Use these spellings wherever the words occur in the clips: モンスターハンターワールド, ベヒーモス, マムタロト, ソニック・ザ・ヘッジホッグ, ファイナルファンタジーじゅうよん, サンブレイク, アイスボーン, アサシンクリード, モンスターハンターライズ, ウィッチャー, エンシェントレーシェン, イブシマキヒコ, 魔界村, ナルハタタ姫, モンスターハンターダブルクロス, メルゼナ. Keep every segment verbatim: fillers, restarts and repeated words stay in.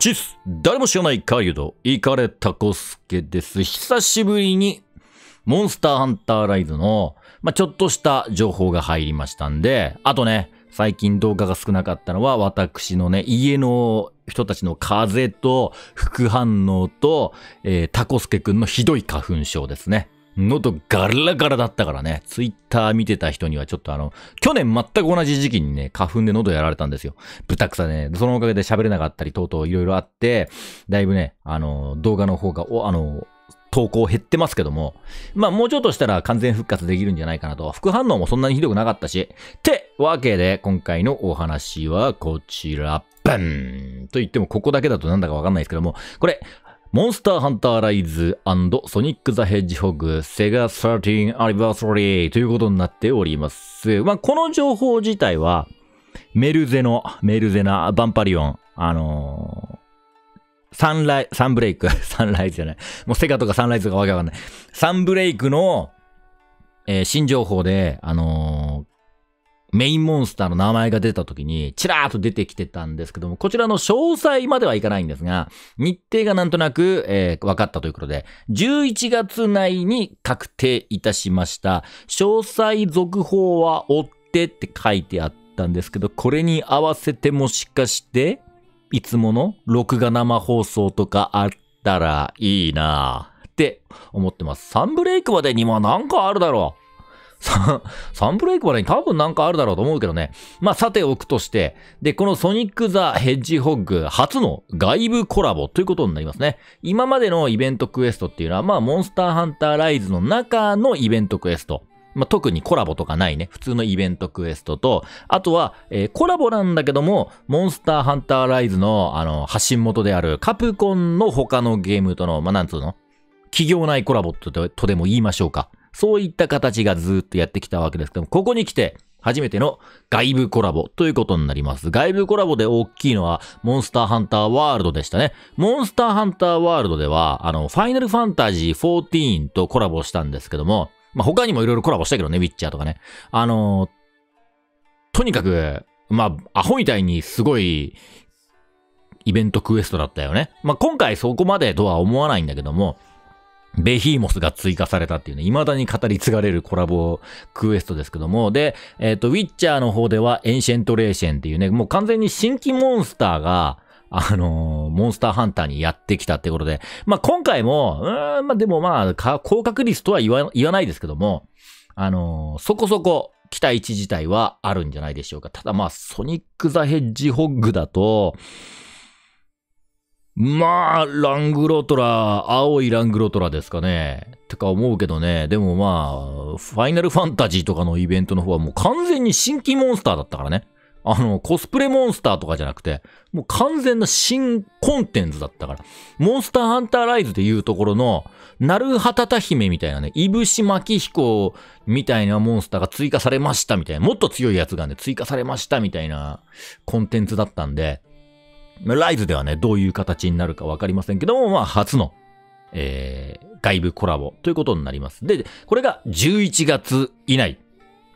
チス、誰も知らない狩人、イカレタコスケです。久しぶりに、モンスターハンターライズの、まあ、ちょっとした情報が入りましたんで、あとね、最近動画が少なかったのは、私のね、家の人たちの風邪と、副反応と、えー、タコスケくんのひどい花粉症ですね。喉ガラガラだったからね、ツイッター見てた人にはちょっとあの、去年全く同じ時期にね、花粉で喉やられたんですよ。ブタクサね、そのおかげで喋れなかったり、とうとういろいろあって、だいぶね、あの、動画の方が、おあの、投稿減ってますけども、まあもうちょっとしたら完全復活できるんじゃないかなと、副反応もそんなにひどくなかったし、ってわけで、今回のお話はこちら、バンと言ってもここだけだとなんだかわかんないですけども、これ、モンスターハンターライズ&ソニック・ザ・ヘッジホグセガサーティーンアニバーサリーということになっております。まあ、この情報自体は、メルゼの、メルゼナ、バンパリオン、あのー、サンライ、サンブレイク、サンライズじゃない。もうセガとかサンライズとかわけわかんない。サンブレイクの、えー、新情報で、あのー、メインモンスターの名前が出た時に、ちらーっと出てきてたんですけども、こちらの詳細まではいかないんですが、日程がなんとなく、えー、分かったということで、じゅういちがつ内に確定いたしました。詳細続報は追ってって書いてあったんですけど、これに合わせてもしかして、いつもの録画生放送とかあったらいいなーって思ってます。サンブレイクまでにはなんかあるだろう。サンブレイクまでに多分なんかあるだろうと思うけどね。まあ、さておくとして。で、このソニック・ザ・ヘッジホッグ初の外部コラボということになりますね。今までのイベントクエストっていうのは、まあ、モンスターハンターライズの中のイベントクエスト。まあ、特にコラボとかないね。普通のイベントクエストと、あとは、えー、コラボなんだけども、モンスターハンターライズの、あの、発信元であるカプコンの他のゲームとの、まあ、なんつうの企業内コラボとでも言いましょうか。そういった形がずーっとやってきたわけですけども、ここに来て初めての外部コラボということになります。外部コラボで大きいのはモンスターハンターワールドでしたね。モンスターハンターワールドでは、あの、ファイナルファンタジーじゅうよんとコラボしたんですけども、まあ、他にもいろいろコラボしたけどね、ウィッチャーとかね。あの、とにかく、まあ、アホみたいにすごいイベントクエストだったよね。まあ、今回そこまでとは思わないんだけども、ベヒーモスが追加されたっていうね、未だに語り継がれるコラボクエストですけども、で、えっと、ウィッチャーの方ではエンシェントレーシェンっていうね、もう完全に新規モンスターが、あのー、モンスターハンターにやってきたってことで、まあ、今回も、うーん、まあ、でもまあか、高確率とは言わ、言わないですけども、あのー、そこそこ期待値自体はあるんじゃないでしょうか。ただまあ、ソニック・ザ・ヘッジホッグだと、まあ、ラングロトラ、青いラングロトラですかね。てか思うけどね。でもまあ、ファイナルファンタジーとかのイベントの方はもう完全に新規モンスターだったからね。あの、コスプレモンスターとかじゃなくて、もう完全な新コンテンツだったから。モンスターハンターライズでいうところの、ナルハタタ姫みたいなね、いぶしまきひこみたいなモンスターが追加されましたみたいな、もっと強いやつがね、追加されましたみたいなコンテンツだったんで、ライズではね、どういう形になるかわかりませんけども、まあ、初の、えー、外部コラボということになります。で、これがじゅういちがつ以内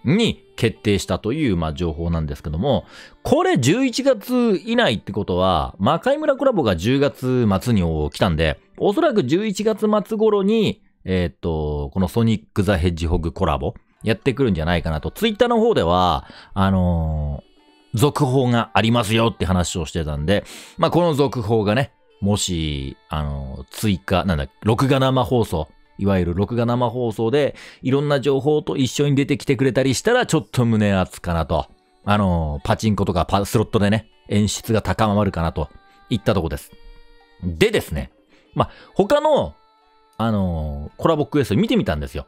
に決定したという、まあ、情報なんですけども、これじゅういちがつ以内ってことは、魔界村コラボがじゅうがつ末に来たんで、おそらくじゅういちがつ末頃に、えっと、このソニック・ザ・ヘッジホグコラボやってくるんじゃないかなと、ツイッターの方では、あのー、続報がありますよって話をしてたんで、まあ、この続報がね、もし、あの、追加、なんだ、録画生放送、いわゆる録画生放送で、いろんな情報と一緒に出てきてくれたりしたら、ちょっと胸熱かなと。あの、パチンコとかパスロットでね、演出が高まるかなと、いったとこです。でですね、まあ、他の、あの、コラボクエスト見てみたんですよ。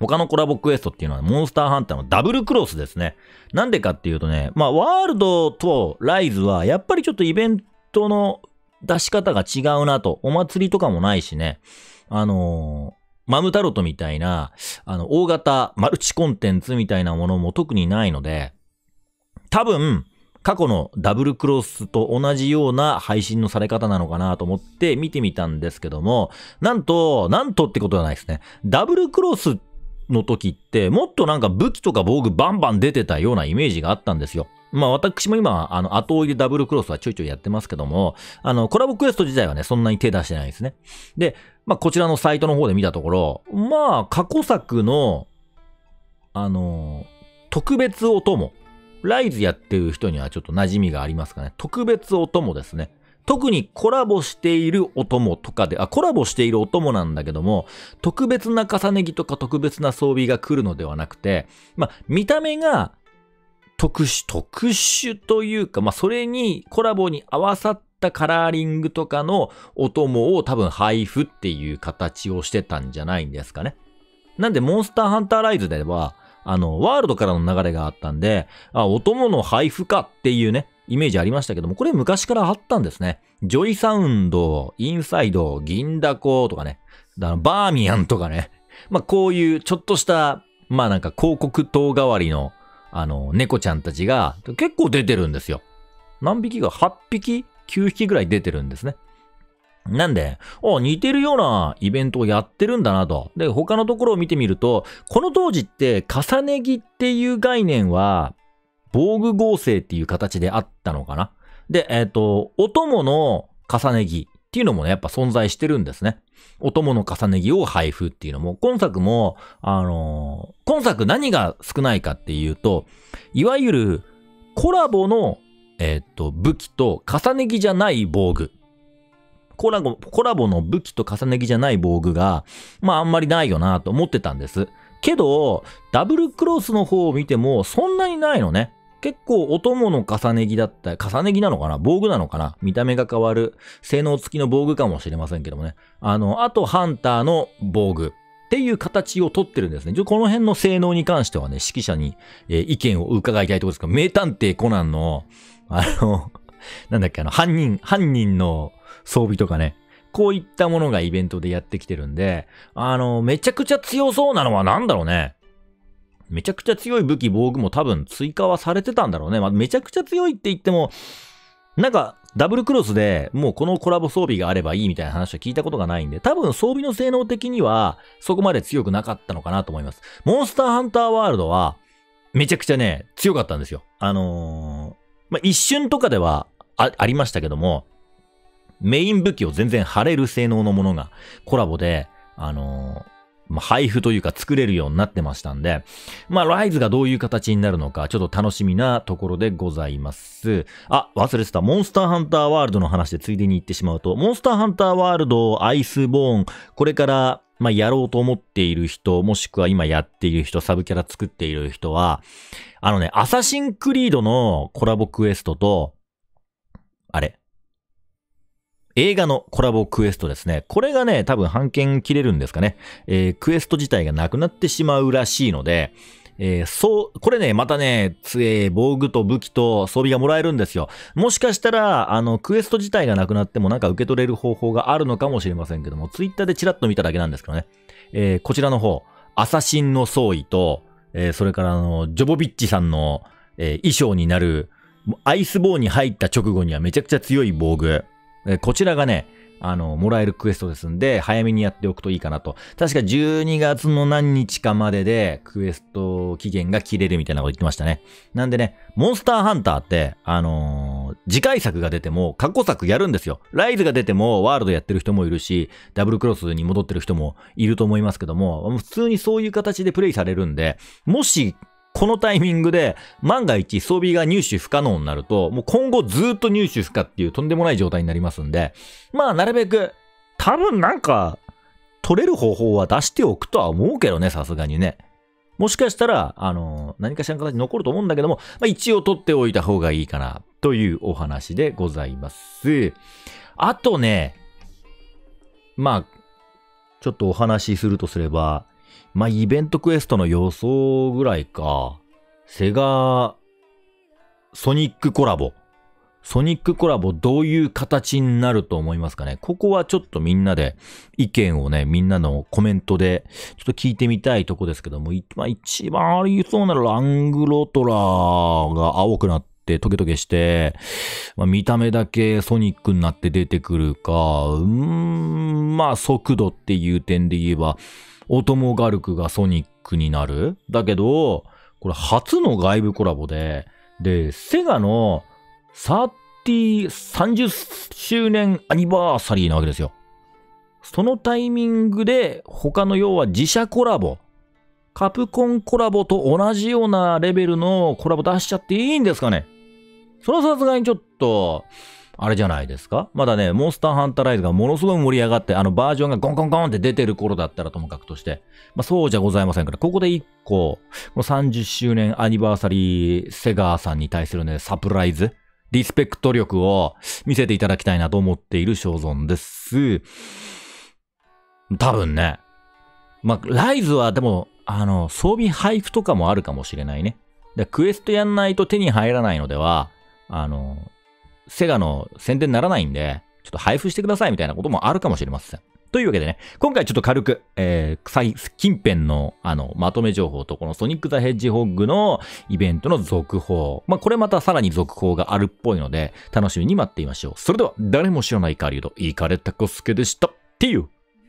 他のコラボクエストっていうのはモンスターハンターのダブルクロスですね。なんでかっていうとね、まあワールドとライズはやっぱりちょっとイベントの出し方が違うなと。お祭りとかもないしね。あのー、マムタロットみたいな、あの、大型マルチコンテンツみたいなものも特にないので、多分、過去のダブルクロスと同じような配信のされ方なのかなと思って見てみたんですけども、なんと、なんとってことはないですね。ダブルクロスっての時って、もっとなんか武器とか防具バンバン出てたようなイメージがあったんですよ。まあ私も今、あの、後追いでダブルクロスはちょいちょいやってますけども、あの、コラボクエスト自体はね、そんなに手出してないですね。で、まあこちらのサイトの方で見たところ、まあ過去作の、あの、特別お供。ライズやってる人にはちょっと馴染みがありますかね。特別お供ですね。特にコラボしているお供とかで、あ、コラボしているお供なんだけども、特別な重ね着とか特別な装備が来るのではなくて、まあ、見た目が特殊、特殊というか、まあ、それにコラボに合わさったカラーリングとかのお供を多分配布っていう形をしてたんじゃないんですかね。なんで、モンスターハンターライズでは、あの、ワールドからの流れがあったんで、あ、お供の配布かっていうね、イメージありましたけども、これ昔からあったんですね。ジョイサウンド、インサイド、銀だことかね、バーミヤンとかね、まあこういうちょっとした、まあなんか広告塔代わりの、あの、猫ちゃんたちが結構出てるんですよ。何匹か ?はち 匹 ?きゅう 匹ぐらい出てるんですね。なんで、お、似てるようなイベントをやってるんだなと。で、他のところを見てみると、この当時って重ね着っていう概念は、防具合成っていう形であったのかな。で、えっと、お供の重ね着っていうのもね、やっぱ存在してるんですね。お供の重ね着を配布っていうのも、今作も、あのー、今作何が少ないかっていうと、いわゆるコラボの、えっと、武器と重ね着じゃない防具。コラボ、コラボの武器と重ね着じゃない防具が、まああんまりないよなと思ってたんです。けど、ダブルクロスの方を見てもそんなにないのね。結構お供の重ね着だった、重ね着なのかな防具なのかな見た目が変わる、性能付きの防具かもしれませんけどもね。あの、あとハンターの防具っていう形をとってるんですね。この辺の性能に関してはね、指揮者に意見を伺いたいところですけど、名探偵コナンの、あの、なんだっけ、あの、犯人、犯人の装備とかね。こういったものがイベントでやってきてるんで、あの、めちゃくちゃ強そうなのはなんだろうね。めちゃくちゃ強い武器、防具も多分追加はされてたんだろうね。まあ、めちゃくちゃ強いって言っても、なんか、ダブルクロスでもうこのコラボ装備があればいいみたいな話は聞いたことがないんで、多分装備の性能的にはそこまで強くなかったのかなと思います。モンスターハンターワールドは、めちゃくちゃね、強かったんですよ。あのー、まあ、一瞬とかでは、あ、ありましたけども、メイン武器を全然貼れる性能のものがコラボで、あのー、まあ、配布というか作れるようになってましたんで、まあ、ライズがどういう形になるのか、ちょっと楽しみなところでございます。あ、忘れてた。モンスターハンターワールドの話でついでに言ってしまうと、モンスターハンターワールド、アイスボーン、これから、まあ、やろうと思っている人、もしくは今やっている人、サブキャラ作っている人は、あのね、アサシンクリードのコラボクエストと、あれ。映画のコラボクエストですね。これがね、多分版権切れるんですかね。えー、クエスト自体がなくなってしまうらしいので、えー、そう、これね、またね、杖、防具と武器と装備がもらえるんですよ。もしかしたら、あの、クエスト自体がなくなってもなんか受け取れる方法があるのかもしれませんけども、ツイッターでチラッと見ただけなんですけどね。えー、こちらの方、アサシンの装衣と、えー、それからあの、ジョボビッチさんの、えー、衣装になる、アイスボーンに入った直後にはめちゃくちゃ強い防具。こちらがね、あの、もらえるクエストですんで、早めにやっておくといいかなと。確かじゅうにがつの何日かまででクエスト期限が切れるみたいなこと言ってましたね。なんでね、モンスターハンターって、あのー、次回作が出ても過去作やるんですよ。ライズが出てもワールドやってる人もいるし、ダブルクロスに戻ってる人もいると思いますけども、普通にそういう形でプレイされるんで、もし、このタイミングで万が一装備が入手不可能になると、もう今後ずーっと入手不可っていうとんでもない状態になりますんで、まあなるべく多分なんか取れる方法は出しておくとは思うけどね、さすがにね。もしかしたら、あの、何かしらの形に残ると思うんだけども、まあ、一応取っておいた方がいいかなというお話でございます。あとね、まあ、ちょっとお話しするとすれば、まあ、イベントクエストの予想ぐらいか。セガ、ソニックコラボ。ソニックコラボどういう形になると思いますかね。ここはちょっとみんなで意見をね、みんなのコメントでちょっと聞いてみたいとこですけども、まあ、一番ありそうなのはラングロトラが青くなって、でトゲトゲして、まあ、見た目だけソニックになって出てくるか、うーん、まあ速度っていう点で言えば、オトモガルクがソニックになる。だけど、これ初の外部コラボで、で、セガのさんじゅっしゅうねんアニバーサリーなわけですよ。そのタイミングで他の要は自社コラボ、カプコンコラボと同じようなレベルのコラボ出しちゃっていいんですかね？それはさすがにちょっと、あれじゃないですか？まだね、モンスターハンターライズがものすごい盛り上がって、あのバージョンがゴンゴンゴンって出てる頃だったらともかくとして、まあそうじゃございませんから、ここで一個、このさんじゅっしゅうねんアニバーサリーセガさんに対するね、サプライズ、リスペクト力を見せていただきたいなと思っている所存です。多分ね。まあ、ライズはでも、あの、装備配布とかもあるかもしれないね。で、クエストやんないと手に入らないのでは、あの、セガの宣伝にならないんで、ちょっと配布してくださいみたいなこともあるかもしれません。というわけでね、今回ちょっと軽く、えー、近辺の、あの、まとめ情報と、このソニック・ザ・ヘッジホッグのイベントの続報。まあ、これまたさらに続報があるっぽいので、楽しみに待っていましょう。それでは、誰も知らないカリウド、イカレタコスケでした。っていう。